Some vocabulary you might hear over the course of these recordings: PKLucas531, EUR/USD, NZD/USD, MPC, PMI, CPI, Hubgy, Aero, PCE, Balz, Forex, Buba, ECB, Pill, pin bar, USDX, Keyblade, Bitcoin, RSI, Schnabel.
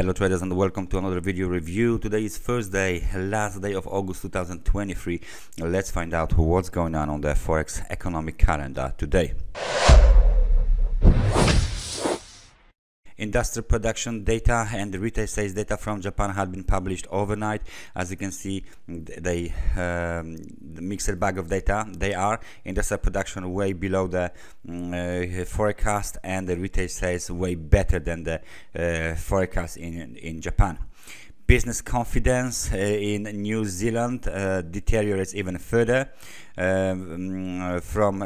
Hello traders and welcome to another video review. Today is Thursday, last day of August 2023. Let's find out what's going on the Forex economic calendar today. Industrial production data and the retail sales data from Japan had been published overnight. As you can see, the mixed bag of data. They are industrial production way below the forecast and the retail sales way better than the forecast in Japan. Business confidence in New Zealand deteriorates even further from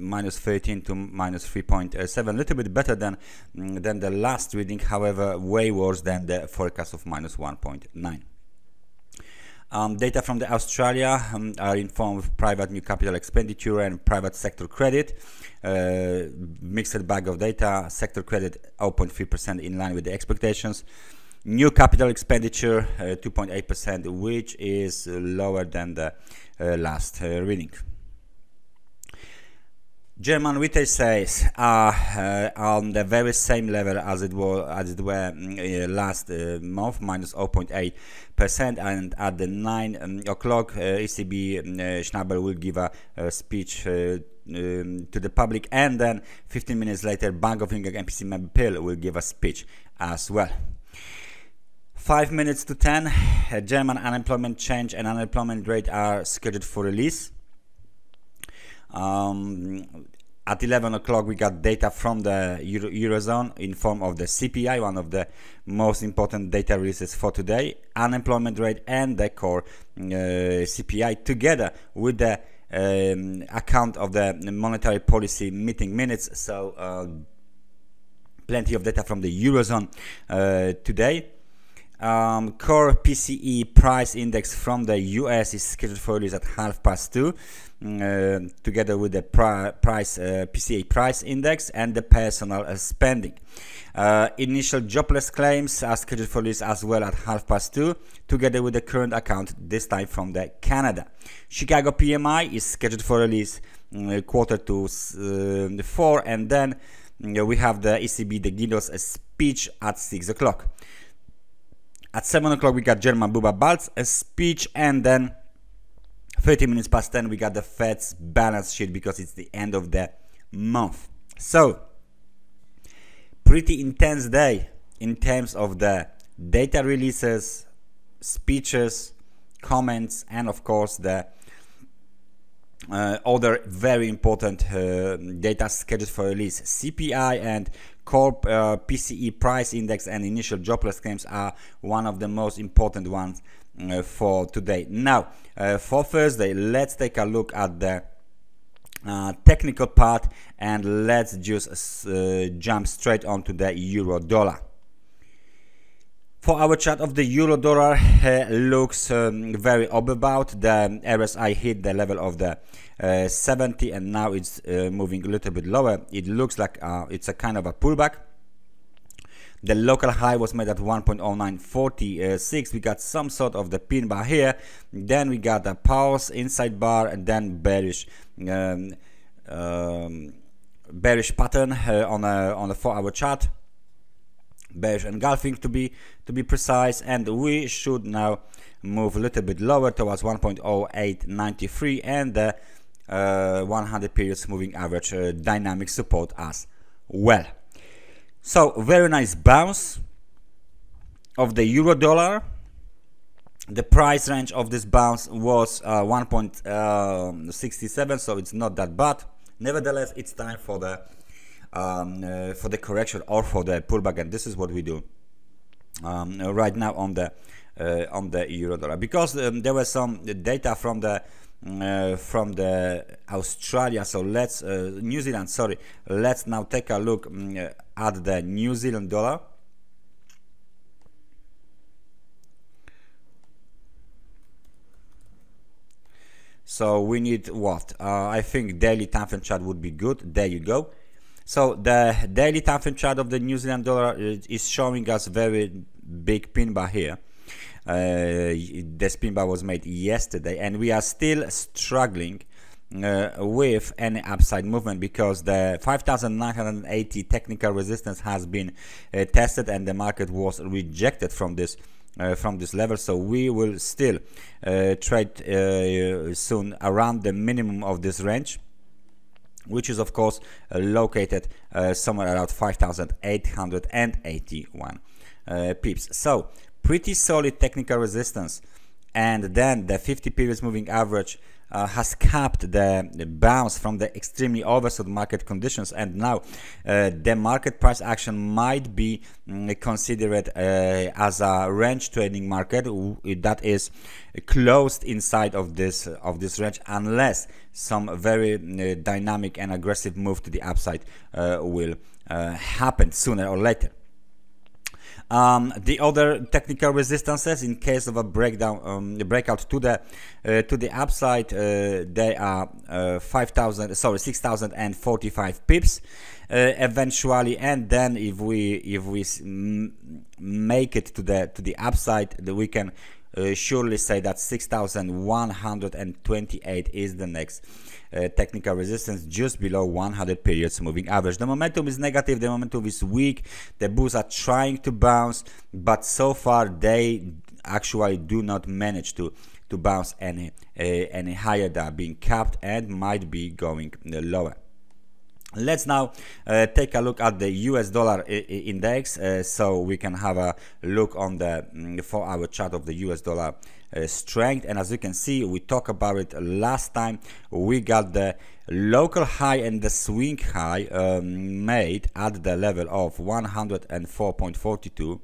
minus 13 to minus 3.7, a little bit better than the last reading, however way worse than the forecast of minus 1.9. Data from the Australia are in form of private new capital expenditure and private sector credit. Mixed bag of data, sector credit 0.3% in line with the expectations. New capital expenditure 2.8%, which is lower than the last reading. German retail sales are on the very same level as it were last month, minus 0.8%. And at the 9 o'clock, ECB Schnabel will give a speech to the public, and then 15 minutes later, Bank of England MPC member Pill will give a speech as well. 5 minutes to 10, German unemployment change and unemployment rate are scheduled for release. At 11 o'clock we got data from the Eurozone in form of the CPI, one of the most important data releases for today. Unemployment rate and the core CPI, together with the account of the monetary policy meeting minutes. So plenty of data from the Eurozone today. Core PCE price index from the US is scheduled for release at 2:30, together with the PCE price index and the personal spending. Initial jobless claims are scheduled for release as well at 2:30, together with the current account, this time from the Canada. Chicago PMI is scheduled for release 3:45, and then we have the ECB, the Guido's speech at 6 o'clock. At 7 o'clock we got German Buba Balz, a speech, and then 30 minutes past 10 we got the Fed's balance sheet, because it's the end of the month. So pretty intense day in terms of the data releases, speeches, comments, and of course the other very important data scheduled for release. CPI and core PCE price index and initial jobless claims are one of the most important ones for today. Now for Thursday, let's take a look at the technical part, and let's just jump straight onto the euro dollar. For our chart of the euro dollar, looks very overbought. The RSI hit the level of the 70, and now it's moving a little bit lower. It looks like it's a kind of a pullback. The local high was made at 1.0946. We got some sort of the pin bar here. Then we got a pause, inside bar, and then bearish. Bearish pattern on a 4-hour chart. Bearish engulfing to be precise, and we should now move a little bit lower towards 1.0893 and the 100 periods moving average dynamic support as well. So very nice bounce of the euro dollar. The price range of this bounce was 1.67, so it's not that bad. Nevertheless, it's time for the correction or for the pullback, and this is what we do right now on the euro dollar, because there were some data from the Australia. So let's New Zealand, sorry, let's now take a look at the New Zealand dollar. So we need what I think daily time frame chart would be good. There you go. So the daily time frame chart of the New Zealand dollar is showing us very big pin bar here. This pin bar was made yesterday, and we are still struggling with any upside movement, because the 5,980 technical resistance has been tested and the market was rejected from this level. So we will still trade soon around the minimum of this range, which is of course located somewhere around 5,881 pips. So pretty solid technical resistance, and then the 50 periods moving average has capped the bounce from the extremely oversold market conditions, and now the market price action might be considered as a range trading market that is closed inside of this range, unless some very dynamic and aggressive move to the upside will happen sooner or later. The other technical resistances, in case of a breakdown, breakout to the upside, they are 6,045 pips eventually, and then if we make it to the upside, we can surely say that 6,128 is the next technical resistance, just below 100 periods moving average. The momentum is negative, the momentum is weak, the bulls are trying to bounce, but so far they actually do not manage to bounce any higher. They are being capped and might be going lower. Let's now take a look at the US dollar index, so we can have a look on the 4-hour chart of the US dollar strength. And as you can see, we talked about it last time, we got the local high and the swing high made at the level of 104.42.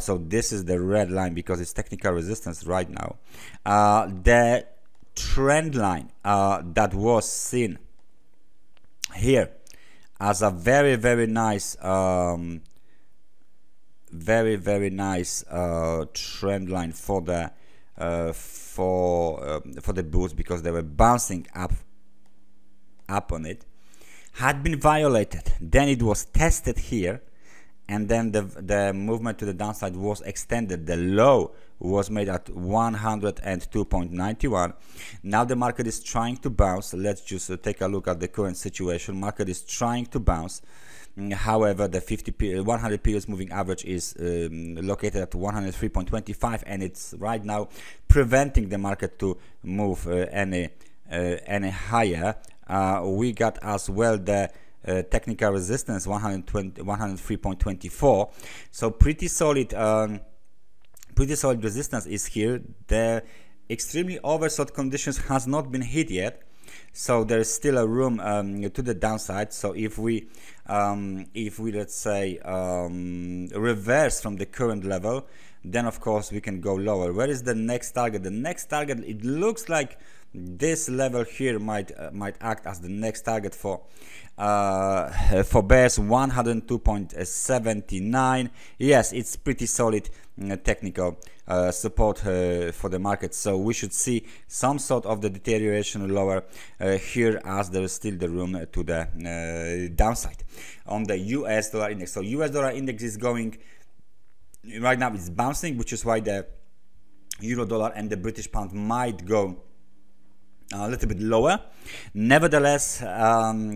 So this is the red line because it's technical resistance right now. The trend line that was seen here as a very, very nice very, very nice trend line for the bulls, because they were bouncing up on it, had been violated. Then it was tested here, and then the movement to the downside was extended. The low was made at 102.91. Now the market is trying to bounce. Let's just take a look at the current situation. Market is trying to bounce. However, the 100 periods moving average is located at 103.25, and it's right now preventing the market to move any higher. We got as well the technical resistance 103.24, so pretty solid resistance is here. The extremely oversold conditions has not been hit yet, so there is still a room to the downside. So if we let's say reverse from the current level, then of course we can go lower. Where is the next target? The next target, it looks like this level here might act as the next target for bears, 102.79. yes, it's pretty solid technical support for the market, so we should see some sort of the deterioration lower here, as there is still the room to the downside on the US dollar index. So US dollar index is going right now, it's bouncing, which is why the euro dollar and the British pound might go a little bit lower. Nevertheless,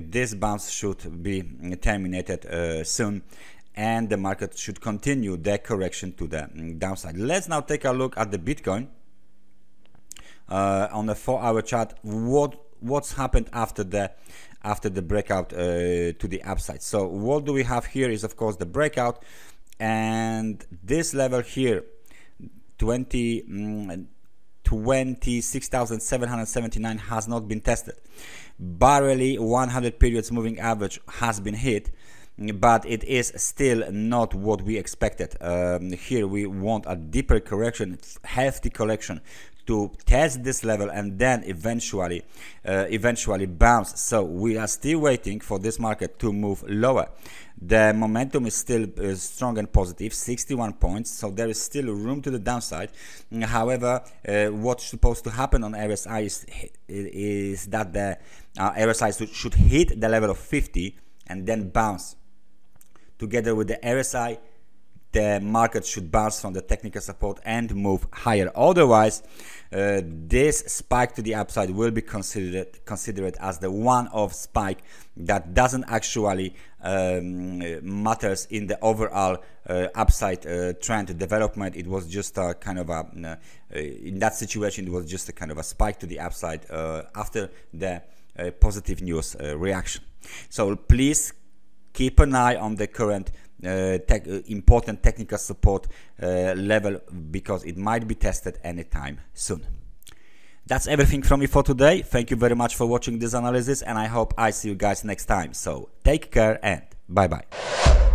this bounce should be terminated soon, and the market should continue their correction to the downside. Let's now take a look at the Bitcoin on the 4-hour chart. What's happened after the breakout to the upside? So what do we have here is of course the breakout, and this level here, 26,779, has not been tested. Barely 100 periods moving average has been hit, but it is still not what we expected. Here we want a deeper correction, hefty correction, to test this level and then eventually bounce. So we are still waiting for this market to move lower. The momentum is still strong and positive, 61 points, so there is still room to the downside. However, what's supposed to happen on RSI is that the RSI should hit the level of 50 and then bounce. Together with the RSI, the market should bounce from the technical support and move higher. Otherwise, this spike to the upside will be considered as the one-off spike that doesn't actually matters in the overall upside trend development. It was just a kind of a, in that situation, it was just a kind of a spike to the upside after the positive news reaction. So please keep an eye on the current important technical support level, because it might be tested anytime soon. That's everything from me for today. Thank you very much for watching this analysis, and I hope I see you guys next time. So take care and bye bye.